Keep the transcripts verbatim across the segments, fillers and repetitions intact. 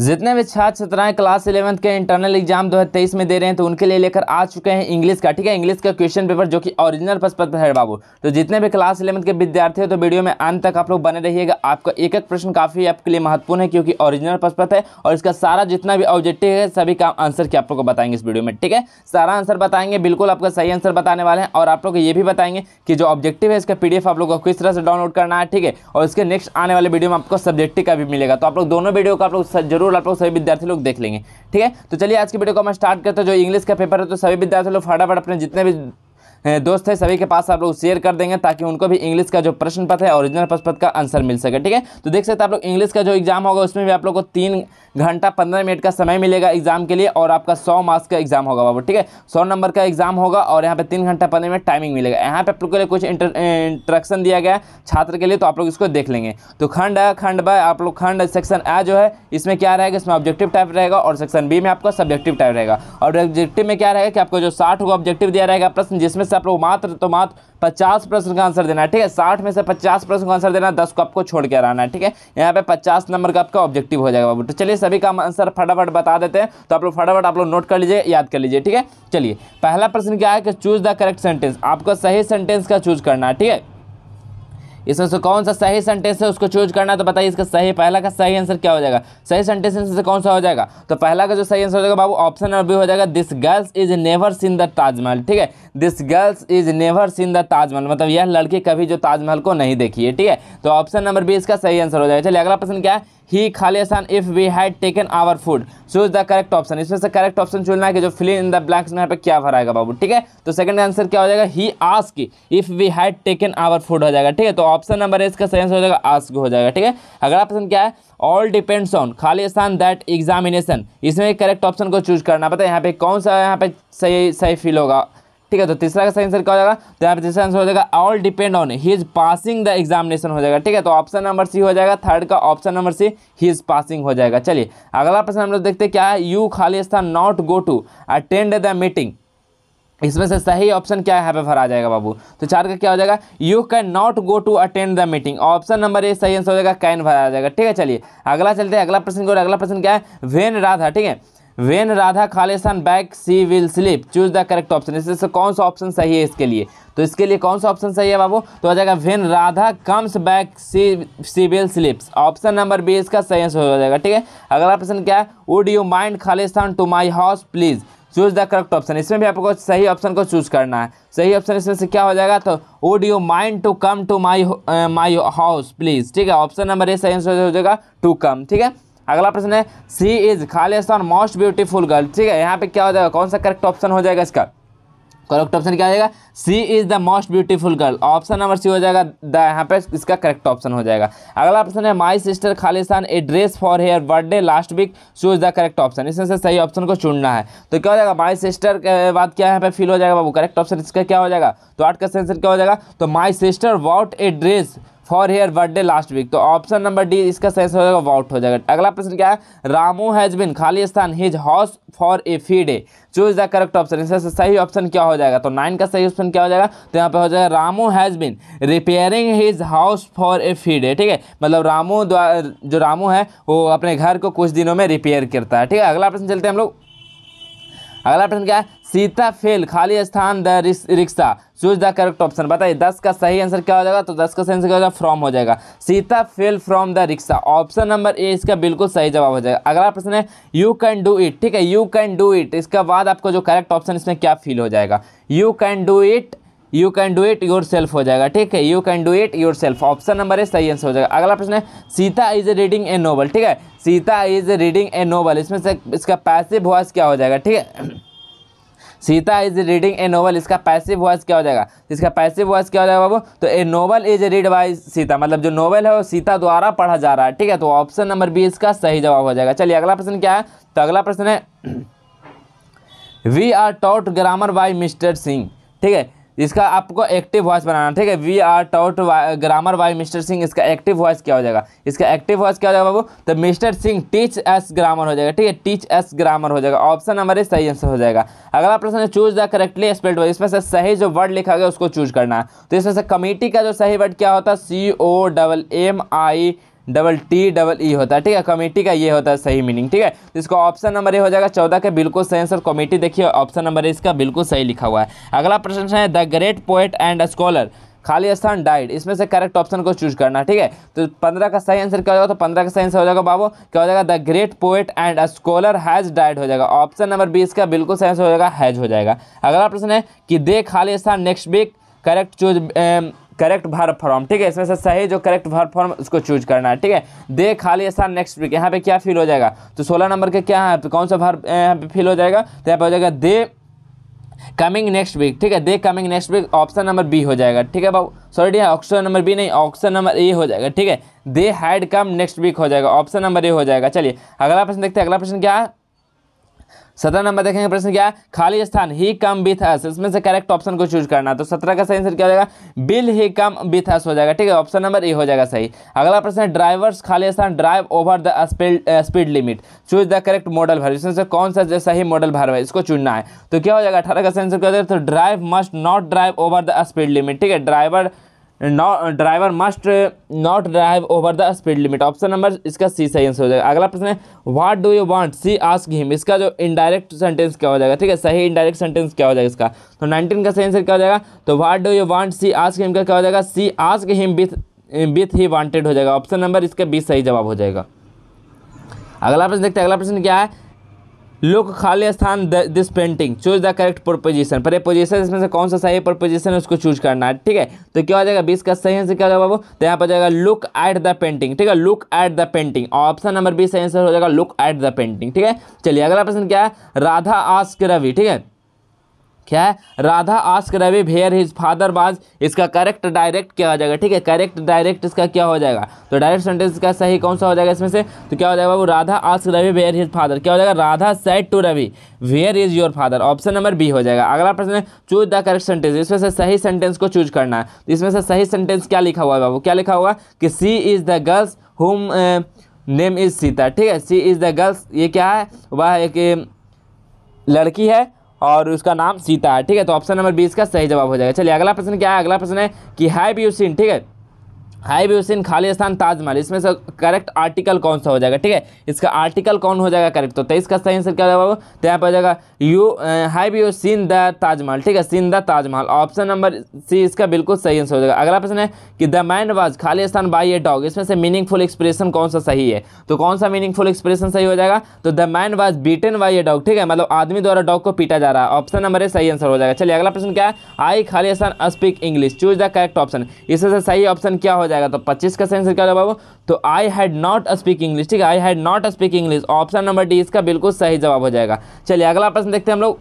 जितने भी छात्र छात्राएं क्लास इलेवंथ के इंटरनल एग्जाम दो हज़ार तेईस में दे रहे हैं तो उनके लिए लेकर आ चुके हैं इंग्लिश का, ठीक है, इंग्लिश का क्वेश्चन पेपर जो कि ओरिजिनल प्रश्न पत्र है बाबू। तो जितने भी क्लास इलेवंथ के विद्यार्थी हो तो वीडियो में अंत तक आप लोग बने रहिएगा। आपका एक एक प्रश्न काफ़ी आपके लिए महत्वपूर्ण है क्योंकि ओरिजिनल प्रश्न पत्र है और इसका सारा जितना भी ऑब्जेक्टिव है सभी का आंसर के आप लोग को बताएंगे इस वीडियो में, ठीक है। सारा आंसर बताएंगे, बिल्कुल आपका सही आंसर बताने वाले हैं और आप लोग ये भी बताएंगे कि जो ऑब्जेक्टिव है इसका पी डी एफ आप लोग को किस तरह से डाउनलोड करना है, ठीक है। और इसके नेक्स्ट आने वाले वीडियो में आपको सब्जेक्टिव का भी मिलेगा। तो आप लोग दोनों वीडियो का आप लोग आप लोग सभी विद्यार्थी लोग देख लेंगे, ठीक है। तो चलिए आज की वीडियो को हम स्टार्ट करते हैं। जो इंग्लिश का पेपर है तो सभी विद्यार्थी लोग फटाफट अपने जितने भी दोस्त है सभी के पास आप लोग शेयर कर देंगे ताकि उनको भी इंग्लिश का जो प्रश्न पत्र है ओरिजिनल प्रश्न पत्र का आंसर मिल सके, ठीक है। तो देख सकते हैं आप लोग इंग्लिश का जो एग्जाम होगा उसमें भी आप लोग को तीन घंटा पंद्रह मिनट का समय मिलेगा एग्जाम के लिए और आपका सौ मार्क्स का एग्जाम होगा बाबू, ठीक है। सौ नंबर का एग्जाम होगा और यहाँ पे तीन घंटा पंद्रह मिनट टाइमिंग मिलेगा। यहाँ पे आप लोग के लिए कुछ इंट्रक्शन दिया गया है छात्र के लिए तो आप लोग इसको देख लेंगे। तो खंड है, खंड ब आप लोग खंड सेक्शन ए जो है इसमें क्या रहेगा, इसमें ऑब्जेक्टिव टाइप रहेगा और सेक्शन बी में आपका सब्जेक्टिव टाइप रहेगा। और ऑब्जेक्टिव में क्या रहेगा कि आपको जो साठ होगा ऑब्जेक्टिव दिया रहेगा प्रश्न जिसमें आप लोग मात्र तो मात्र पचास प्रश्न का आंसर देना है, ठीक है। साठ में से पचास प्रश्न का आंसर देना है, दस को आपको छोड़ के रहना है, ठीक है। यहाँ पे पचास नंबर का आपका ऑब्जेक्टिव हो जाएगा बाबू। तो चलिए सभी का आंसर फटाफट बता देते हैं तो आप लोग फटाफट आप लोग नोट कर लीजिए, याद कर लीजिए, ठीक है। चलिए पहला प्रश्न क्या है कि चूज द करेक्ट सेंटेंस, आपको सही सेंटेंस का चूज करना है, ठीक है। इसमें से कौन सा सही सेंटेंस है उसको चूज करना है। तो बताइए इसका सही पहला का सही आंसर क्या हो जाएगा, सही सेंटेंस से कौन सा हो जाएगा। तो पहला का जो सही आंसर हो जाएगा बाबू ऑप्शन नंबर बी हो जाएगा, this girls is never seen the Taj Mahal, ठीक है। This girls is never seen the Taj Mahal मतलब यह लड़की कभी जो ताजमहल को नहीं देखी है, ठीक है। तो ऑप्शन नंबर बी इसका सही आंसर हो जाएगा। चलिए अगला प्रश्न क्या है, ही खालिसन if we had taken our food choose the correct option. इसमें से करेक्ट ऑप्शन चुनना है कि जो फिल इन द ब्लैंक्स में यहाँ पे क्या भराएगा बाबू, ठीक है। तो सेकंड आंसर क्या हो जाएगा, he ask if we had taken our food हो जाएगा, ठीक है। तो ऑप्शन नंबर ए इसका सही आंसर हो जाएगा, आस्क हो जाएगा, ठीक है। अगला प्रश्न क्या है, ऑल डिपेंड्स ऑन खालिसन दैट एग्जामिनेशन, इसमें करेक्ट ऑप्शन को चूज करना पता है यहाँ पे कौन सा यहाँ पे सही सही फील होगा, ठीक है। तो तीसरा का सही आंसर क्या हो जाएगा, तो यहाँ पे तीसरा आंसर हो जाएगा all depend on he is passing the examination हो जाएगा, ठीक है। तो ऑप्शन नंबर सी हो जाएगा, थर्ड का option number C he is passing हो जाएगा। चलिए अगला प्रश्न हम लोग देखते हैं क्या है, यू खालिस्तान not go to attend the meeting, इसमें से सही ऑप्शन क्या यहाँ पे भरा जाएगा बाबू। तो चार का क्या हो जाएगा, you can not go to attend the meeting, option number A सही आंसर हो जाएगा, कैन भरा जाएगा, ठीक है। चलिए अगला चलते हैं अगला प्रश्न को, अगला प्रश्न क्या है, व्हेन राधा, ठीक है, वेन राधा खालिस्तान back she will slip choose the correct option, इसमें से कौन सा ऑप्शन सही है इसके लिए। तो इसके लिए कौन सा ऑप्शन सही है बाबू, तो हो जाएगा when Radha comes back she she will slips, option number B इसका सही आंसर हो जाएगा, ठीक है। अगला प्रश्न क्या है, वुड यू माइंड खालिस्तान to my house please choose the correct option, इसमें भी आपको सही ऑप्शन को चूज करना है। सही ऑप्शन इसमें से क्या हो जाएगा, तो would you mind to come to my my house please, ठीक है। ऑप्शन नंबर ए सही आंसर हो जाएगा, टू कम, ठीक है। अगला प्रश्न है, सी इज खालिस्तान मोस्ट ब्यूटीफुल गर्ल, ठीक है। यहाँ पे क्या हो जाएगा, कौन सा करेक्ट ऑप्शन हो जाएगा इसका, करेक्ट ऑप्शन क्या हो जाएगा, she is the most beautiful girl, option number C हो जाएगा, द यहाँ पे इसका करेक्ट ऑप्शन हो जाएगा। अगला प्रश्न है, माई सिस्टर खालिस्तान a dress for her birthday last week choose the correct option, इसमें से सही ऑप्शन को चुनना है। तो क्या हो जाएगा, माई सिस्टर के बाद क्या यहाँ पे फील हो जाएगा बाबू, करेक्ट ऑप्शन इसका क्या हो जाएगा, तो आठ का आंसर क्या हो जाएगा, तो my sister what a dress for her birthday last week, तो ऑप्शन नंबर डी इसका सही आंसर हो जाएगा, वाउट हो जाएगा। अगला प्रश्न क्या है, रामू हैज बिन खालिस्तान his house for a few day choose the correct option, इसमें से सही ऑप्शन क्या हो जाएगा, तो नाइन का सही ऑप्शन क्या हो जाएगा, तो यहाँ पे हो जाएगा Ramu has been repairing his house for a few day, ठीक है। मतलब रामू जो रामू है वो अपने घर को कुछ दिनों में रिपेयर करता है, ठीक है। अगला प्रश्न चलते हैं हम लोग, अगला प्रश्न क्या है, सीता फेल खालिस्तान the rickshaw choose the correct option, बताइए दस का सही आंसर क्या हो जाएगा, तो दस का सही आंसर क्या हो जाएगा, फ्रॉम हो जाएगा। Sita fell from the rickshaw, option number A इसका बिल्कुल सही जवाब हो जाएगा। अगला प्रश्न है, यू कैन डू इट, ठीक है, यू कैन डू इट, इसके बाद आपको जो करेक्ट ऑप्शन इसमें क्या फील हो जाएगा, you can do it, you can do it yourself हो जाएगा, ठीक है। You can do it yourself, option number A सही आंसर हो जाएगा। अगला प्रश्न है, Sita is reading a novel, ठीक है, Sita is reading a novel, इसमें से इसका पैसिव वॉइस क्या हो जाएगा, ठीक है, Sita is reading a novel, इसका पैसिव वॉइस क्या हो जाएगा, इसका पैसिव वॉइस क्या हो जाएगा बाबू, तो a novel is read by Sita, मतलब जो नोवेल है वो सीता द्वारा पढ़ा जा रहा है, ठीक है। तो ऑप्शन नंबर बी इसका सही जवाब हो जाएगा। चलिए अगला प्रश्न क्या है, तो अगला प्रश्न है, we are taught grammar by mister Singh, ठीक है, इसका आपको एक्टिव वॉइस बनाना, ठीक है। We are taught grammar by mister Singh, इसका एक्टिव वॉइस क्या हो जाएगा, इसका एक्टिव वॉइस क्या हो जाएगा बाबू, तो mister Singh teaches grammar हो जाएगा, ठीक है, टीच एस ग्रामर हो जाएगा, ऑप्शन नंबर ए सही आंसर हो जाएगा। अगला प्रश्न है, choose the correctly spelled word, इसमें से सही जो वर्ड लिखा गया उसको चूज करना है। तो इसमें से कमेटी का जो सही वर्ड क्या होता है, C O double M I double T double E होता है, ठीक है। कमेटी का ये होता है सही मीनिंग, ठीक है। तो इसका ऑप्शन नंबर ए हो जाएगा चौदह का बिल्कुल सही आंसर। कमेटी देखिए ऑप्शन नंबर ए इसका बिल्कुल सही लिखा हुआ है। अगला प्रश्न है the great poet and scholar खाली स्थान डाइड, इसमें से करेक्ट ऑप्शन को चूज करना, ठीक है। तो पंद्रह का सही आंसर क्या हो जाएगा, तो पंद्रह का सही आंसर हो जाएगा बाबू क्या हो जाएगा the great poet and a scholar has died हो जाएगा। ऑप्शन नंबर बी इसका बिल्कुल सही आंसर हो जाएगा हैज हो जाएगा। अगला प्रश्न है कि दे खाली स्थान next week correct choose correct verb form, ठीक है। इसमें से सही जो करेक्ट वर्ब फॉर्म उसको चूज करना है, ठीक है। दे खाली स्थान नेक्स्ट वीक यहाँ पे क्या फील हो जाएगा, तो सोलह नंबर के क्या है कौन सा वर्ब यहाँ पे फील हो जाएगा, तो यहाँ पे हो जाएगा दे कमिंग नेक्स्ट वीक, ठीक है। They coming next week option number B हो जाएगा, ठीक है बाबू सॉरी ऑप्शन नंबर बी नहीं ऑप्शन नंबर ए हो जाएगा, ठीक है। They had come next week हो जाएगा, ऑप्शन नंबर ए हो जाएगा। चलिए अगला प्रश्न देखते हैं। अगला प्रश्न क्या है सत्रह नंबर देखेंगे। प्रश्न क्या है खाली स्थान ही कम विथ अस, इसमें से करेक्ट ऑप्शन को चूज करना है। तो सत्रह का सही आंसर क्या हो जाएगा bill he come with us हो जाएगा, ठीक है। ऑप्शन नंबर ए हो जाएगा सही। अगला प्रश्न है ड्राइवर्स खाली स्थान drive over the speed limit choose the correct modal verb, इसमें से कौन सा सही मॉडल वर्ब है इसको चुनना है। तो क्या हो जाएगा अठारह का सही आंसर क्या हो जाएगा, तो drive must not drive over the speed limit, ठीक है। Driver no driver must not drive over the speed limit, option number इसका सी सही आंसर हो जाएगा। अगला प्रश्न है what do you want she ask him, इसका जो इनडायरेक्ट सेंटेंस क्या हो जाएगा, ठीक है। सही इनडायरेक्ट सेंटेंस क्या हो जाएगा इसका, तो नाइनटीन का सही आंसर क्या हो जाएगा, तो what do you want she ask him का क्या हो जाएगा she ask him with with he wanted हो जाएगा। ऑप्शन नंबर इसका बी सही जवाब हो जाएगा। अगला प्रश्न देखते हैं। अगला प्रश्न क्या है लुक खाली स्थान this painting choose the correct proposition, preposition इसमें से कौन सा सही प्रोपोजिशन है उसको चूज करना है, ठीक है। तो क्या हो जाएगा बीस का सही आंसर क्या हो जाएगा बाबू, तो यहाँ पर जाएगा लुक एट द पेंटिंग, ठीक है। Look at the painting option number बीस सही आंसर हो जाएगा लुक एट द पेंटिंग, ठीक है। चलिए अगला प्रश्न क्या है राधा आस्क रवि, ठीक है क्या है Radha ask Ravi where his father was, इसका करेक्ट डायरेक्ट क्या हो जाएगा, ठीक है। करेक्ट डायरेक्ट इसका क्या हो जाएगा, तो डायरेक्ट सेंटेंस का सही कौन सा हो जाएगा इसमें से, तो क्या हो जाएगा वो Radha ask Ravi where his father क्या हो जाएगा Radha said to Ravi where is your father, option number B हो जाएगा। अगला प्रश्न है चूज द करेक्ट सेंटेंस, इसमें से सही सेंटेंस को चूज करना है। तो इसमें से सही सेंटेंस क्या लिखा हुआ है बाबू, क्या लिखा हुआ कि she is the girls whom name is Sita, ठीक है। सी इज़ द गर्ल्स ये क्या है वह एक लड़की है और उसका नाम सीता है, ठीक है। तो ऑप्शन नंबर बीस का सही जवाब हो जाएगा। चलिए अगला प्रश्न क्या है। अगला प्रश्न है कि हैव यू सीन, ठीक है हैव यू सीन खाली स्थान ताजमहल, इसमें से करेक्ट आर्टिकल कौन सा हो जाएगा, ठीक है। इसका आर्टिकल कौन हो जाएगा करेक्ट, तो तेईस का सही आंसर क्या हो जाएगा, तो यहाँ पर हो जाएगा you have you seen the Taj Mahal, ठीक है। Seen the Taj Mahal option number C इसका बिल्कुल सही आंसर हो जाएगा। अगला प्रश्न है कि द मैन वाज खाली स्थान बाय ए डॉग, इसमें से मीनिंगफुल एक्सप्रेशन कौन सा सही है, तो कौन सा मीनिंगफुल एक्सप्रेशन सही हो जाएगा, तो the man was beaten by a dog, ठीक है। मतलब आदमी द्वारा डॉग को पीटा जा रहा है, ऑप्शन नंबर ए सही आंसर हो जाएगा। चलिए अगला प्रश्न क्या है आई खाली स्थान speak English choose the correct option, इसमें से सही ऑप्शन क्या हो जाएगा, तो पच्चीस का सही आंसर क्या हो जाएगा तो I had not speak English, ठीक है। I had not speak English option number D इसका बिल्कुल सही जवाब हो जाएगा। चलिए अगला प्रश्न देखते हैं हम लोग।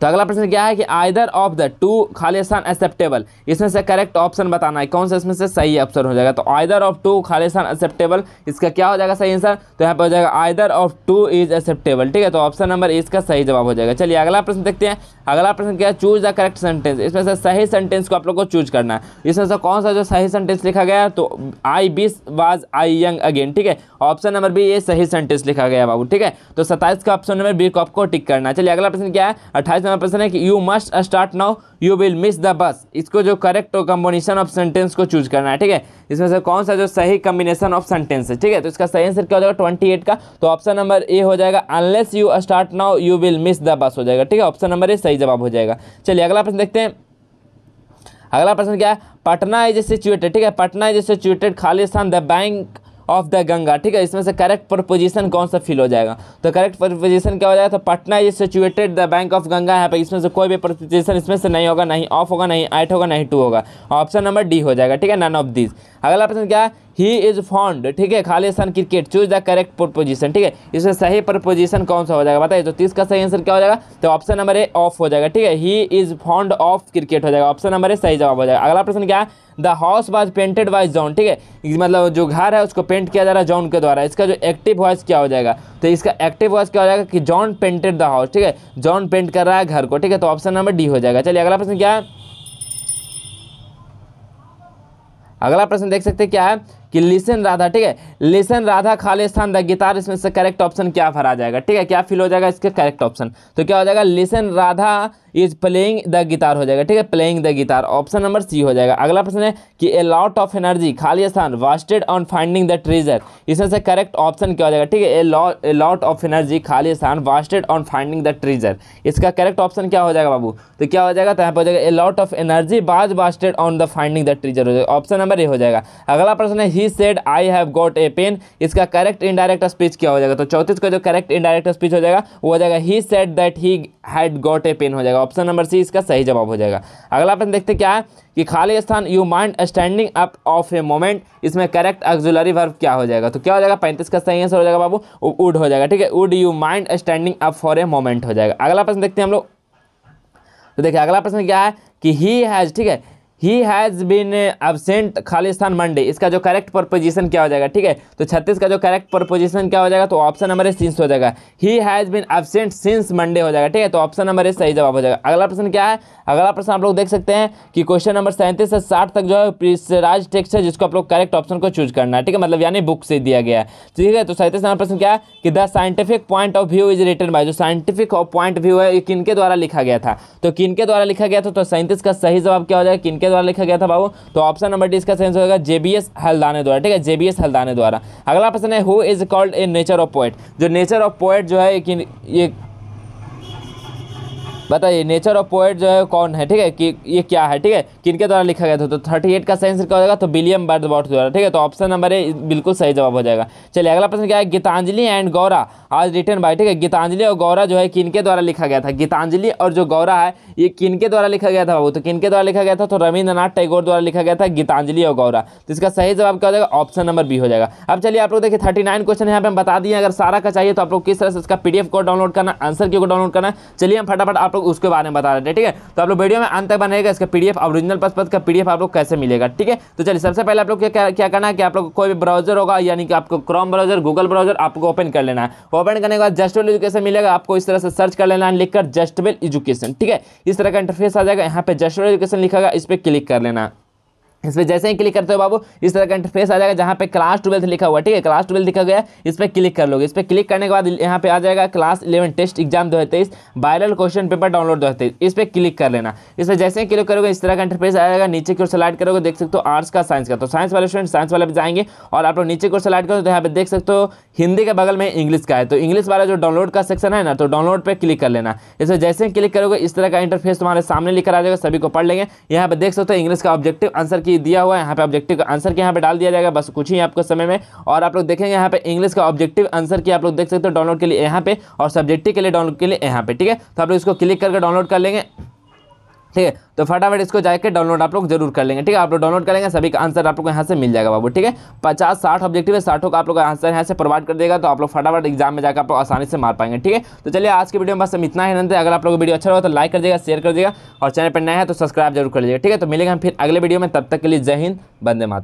तो अगला प्रश्न क्या है कि आइदर ऑफ द टू खाली स्थान एक्सेप्टेबल, इसमें से करेक्ट ऑप्शन बताना है कौन सा इसमें से सही ऑप्शन हो जाएगा, तो आइदर ऑफ टू खाली स्थान एक्सेप्टेबल इसका क्या हो जाएगा सही आंसर, तो यहाँ पर हो जाएगा either of two is acceptable, ठीक है। तो ऑप्शन नंबर इसका सही जवाब हो जाएगा। चलिए अगला प्रश्न देखते हैं। अगला प्रश्न क्या है चूज द करेक्ट सेंटेंस, इसमें से सही सेंटेंस को आप लोग को चूज करना है। इसमें से कौन सा जो सही सेंटेंस लिखा गया है, तो I wish was I young again, ठीक है। ऑप्शन नंबर बी ये सही सेंटेंस लिखा गया बाबू, ठीक है। तो सत्ताईस का ऑप्शन नंबर बी को आपको टिक करना है। चलिए अगला प्रश्न क्या है अट्ठाईस नंबर प्रश्न है कि you must start now you will miss the bus, इसको जो करेक्ट कॉम्बिनेशन ऑफ सेंटेंस को चूज करना है, ठीक है। इसमें से कौन सा जो सही कॉम्बिनेशन ऑफ सेंटेंस है, ठीक है। तो इसका सही आंसर क्या हो जाएगा अट्ठाईस का, तो ऑप्शन नंबर ए हो जाएगा unless you start now you will miss the bus हो जाएगा, ठीक है। ऑप्शन नंबर ए सही जवाब हो जाएगा। चलिए अगला प्रश्न देखते हैं। अगला प्रश्न क्या है पटना इज सिचुएटेड, ठीक है। पटना इज सिचुएटेड खाली स्थान the bank of the Ganga, ठीक है। इसमें से करेक्ट प्रपोजिशन कौन सा फील हो जाएगा, तो करेक्ट प्रपोजिशन क्या हो जाएगा, तो Patna is situated the bank of Ganga है पर इसमें से कोई भी प्रपोजिशन इसमें से नहीं होगा, नहीं ऑफ होगा, नहीं आठ होगा, नहीं टू होगा, ऑप्शन नंबर डी हो जाएगा, ठीक है। None of this. अगला प्रश्न क्या है ही इज फॉन्ड, ठीक है खाली स्थान cricket choose the correct preposition, ठीक है। इसमें सही प्रपोजिशन कौन सा हो जाएगा बताइए, तो तीस का सही आंसर क्या हो जाएगा, तो ऑप्शन नंबर ए ऑफ हो जाएगा, ठीक है। He is fond of cricket हो जाएगा, ऑप्शन नंबर ए सही जवाब हो जाएगा। अगला प्रश्न क्या है the house was painted by John, ठीक है। मतलब जो घर है उसको पेंट किया जा रहा है जॉन के द्वारा, इसका जो एक्टिव वॉइस क्या हो जाएगा, तो इसका एक्टिव वॉइस क्या हो जाएगा कि जॉन पेंटेड द हाउस, ठीक है। जॉन पेंट कर रहा है घर को, ठीक है। तो ऑप्शन नंबर डी हो जाएगा। चलिए अगला प्रश्न क्या है। अगला प्रश्न देख सकते हैं क्या है कि लिसन राधा, ठीक है लिसन राधा खाली स्थान द गिटार, इसमें से करेक्ट ऑप्शन क्या भरा जाएगा, ठीक है। क्या फील हो जाएगा इसका करेक्ट ऑप्शन, तो क्या हो जाएगा listen Radha is playing the guitar हो जाएगा। ठीक है, playing the guitar option number C हो जाएगा। अगला प्रश्न है कि ए लॉट ऑफ एनर्जी खाली स्थान wasted on finding the treasure, इसमें से करेक्ट ऑप्शन क्या हो जाएगा? ठीक है, ए लॉट ऑफ एनर्जी खाली स्थान wasted on finding the treasure, इसका करेक्ट ऑप्शन क्या हो जाएगा बाबू? तो क्या हो जाएगा? तो यहाँ पर हो जाएगा a lot of energy was wasted on the finding the treasure हो जाएगा, ऑप्शन नंबर ए हो जाएगा। अगला प्रश्न है he said I have got a pen, इसका करेक्ट इनडायरेक्ट स्पीच क्या हो जाएगा? तो चौंतीस का जो करेक्ट इनडायरेक्ट स्पीच हो जाएगा वो हो जाएगा he said that he had got a pen हो जाएगा, ऑप्शन नंबर सी इसका सही जवाब हो जाएगा। अगला प्रश्न देखते क्या है कि खाली स्थान you mind standing up of a moment, इसमें करेक्ट ऑक्सिलरी वर्ब क्या हो जाएगा? तो क्या हो जाएगा? पैंतीस का सही आंसर हो जाएगा बाबू वुड हो जाएगा। ठीक है, would you mind standing up for a moment हो जाएगा। अगला प्रश्न देखते हैं हम लोग, तो देखिए अगला प्रश्न क्या है कि ही हैज़, ठीक है, ही हैज़ बीन एबसेंट खाली स्थान मंडे, इसका जो करेक्ट प्रपोजिशन क्या हो जाएगा? ठीक है, तो छत्तीस का जो करेक्ट प्रपोजिशन क्या हो जाएगा? तो ऑप्शन नंबर ए सिंस हो जाएगा, he has been absent since Monday हो जाएगा। ठीक है, तो ऑप्शन नंबर ए सही जवाब हो जाएगा। अगला प्रश्न क्या है? अगला प्रश्न आप लोग देख सकते हैं कि क्वेश्चन नंबर सैंतीस से साठ तक जो है प्रिसराइज टेक्स्ट है, जिसको आप लोग करेक्ट ऑप्शन को चूज करना है। ठीक है, मतलब यानी बुक से दिया गया है। ठीक है, तो सैंतीस नंबर प्रश्न क्या है कि the scientific point of view is written by, जो साइंटिफिक पॉइंट व्यू है ये किनके द्वारा लिखा गया था? तो किनके द्वारा लिखा गया था? तो सैंतीस का सही जवाब क्या हो जाएगा? किनके द्वारा लिखा गया था बाबू? तो ऑप्शन नंबर डी इसका सही आंसर होगा जेबीएस हल्दाने द्वारा। ठीक है, जेबीएस हल्दाने द्वारा। अगला प्रश्न है who is called a nature of poet, जो नेचर ऑफ पोएट जो है कि ये बताइए नेचर ऑफ पोएट जो है कौन है? ठीक है, कि ये क्या है? ठीक है, किनके द्वारा लिखा गया था? तो अड़तीस का सही आंसर क्या हो जाएगा? तो विलियम बर्डवॉर्थ द्वारा। ठीक है, तो ऑप्शन नंबर ए बिल्कुल सही जवाब हो जाएगा। चलिए अगला प्रश्न क्या है? गीतांजलि एंड गौरा आज रिटन बाय, ठीक है, गीतांजलि और गौरा जो है किनके द्वारा लिखा गया था? गीतांजलि और जो गौरा है ये किनके द्वारा लिखा गया था बाबू? तो किनके द्वारा लिखा गया था? तो रविंद्रनाथ टैगोर द्वारा लिखा गया था गीतांजलि और गौरा, तो इसका सही जवाब क्या हो जाएगा? ऑप्शन नंबर बी हो जाएगा। अब चलिए आप लोग देखिए थर्टी नाइन क्वेश्चन यहाँ पे हम बता दिए, अगर सारा का चाहिए तो आप लोग किस तरह से इसका पीडीएफ कोड डाउनलोड करना, आंसर की को डाउनलोड करना, चलिए हम फटाफट आप लोग उसके बारे में बता रहे हैं। ठीक है, तो आप लोग वीडियो में अंत तक बनेगा, इसका पीडीएफ ओरिजिनल पर्पस का पीडीएफ आप लोग कैसे मिलेगा। ठीक है, तो चलिए सबसे पहले आप लोग क्या क्या करना है कि आप लोग कोई भी ब्राउजर होगा, यानी कि आपको क्रोम ब्राउजर, गूगल ब्राउजर आपको ओपन कर लेना है। ओपन करने के बाद जस्टवेल एजुकेशन मिलेगा, आपको इस तरह से सर्च कर लेना है लिखकर जस्टवेल एजुकेशन। ठीक है, इस तरह का इंटरफेस आ जाएगा, यहाँ पे जस्टवेल एजुकेशन लिखा, इस पर क्लिक कर लेना। इस पर जैसे ही क्लिक करते हो बाबू इस तरह का इंटरफेस आ जाएगा, जहाँ पे क्लास ट्वेल्थ लिखा हुआ। ठीक है, क्लास ट्वेल्थ लिखा गया, इस पर क्लिक कर लोगे। इस पर क्लिक करने के बाद यहाँ पे आ जाएगा क्लास इलेवन टेस्ट एग्जाम दो हज़ार तेईस वायरल क्वेश्चन पेपर डाउनलोड दो हज़ार तेईस, इस पर क्लिक कर लेना। इस पर जैसे ही क्लिक करोगे इस तरह का इंटरफेस आ जाएगा, नीचे की ओर स्लाइड करोगे देख सकते हो आर्ट्स का, साइंस का, तो साइंस वाले स्टूडेंट साइंस वाले भी जाएंगे, और आप लोग नीचे की ओर स्लाइड करो तो यहाँ पे देख सकते हो हिंदी के बगल में इंग्लिश का है, तो इंग्लिश वाला जो डाउनलोड का सेक्शन है ना, तो डाउनलोड पर क्लिक कर लेना। इस पर जैसे ही क्लिक करोगे इस तरह का इंटरफेस तुम्हारे सामने लेकर आ जाएगा, सभी को पढ़ लेंगे। यहाँ पर देख सकते हो इंग्लिश का ऑब्जेक्टिव आंसर की दिया हुआ है, यहाँ पे ऑब्जेक्टिव का आंसर के यहाँ पे डाल दिया जाएगा, बस कुछ ही आपको समय में, और आप लोग देखेंगे यहाँ पे इंग्लिश का ऑब्जेक्टिव आंसर की आप लोग देख सकते हो डाउनलोड के लिए यहाँ पे, और सब्जेक्टिव के लिए डाउनलोड के लिए यहाँ पे। ठीक है, तो आप लोग इसको क्लिक करके डाउनलोड कर लेंगे। ठीक है, तो फटाफट इसको जाकर डाउनलोड आप लोग जरूर कर लेंगे। ठीक है, आप लोग डाउनलोड करेंगे, सभी का आंसर आप लोग यहाँ से मिल जाएगा बाबू। ठीक है, पचास साठ ऑब्जेक्टिव है, साठों का आप लोग आंसर यहाँ से प्रोवाइड कर देगा, तो आप लोग फटाफट एग्जाम में जाकर आप लोग आसानी से मार पाएंगे। ठीक है, तो चलिए आज की वीडियो में बस इतना ही। अगर आप लोग वीडियो अच्छा लगा तो लाइक कर देगा, शेयर कर देगा, और चैनल पर नया है तो सब्सक्राइब जरूर कर लीजिएगा। ठीक है, तो मिलेगा हम फिर अगले वीडियो में, तब तक के लिए जय हिंद, वंदे मातरम।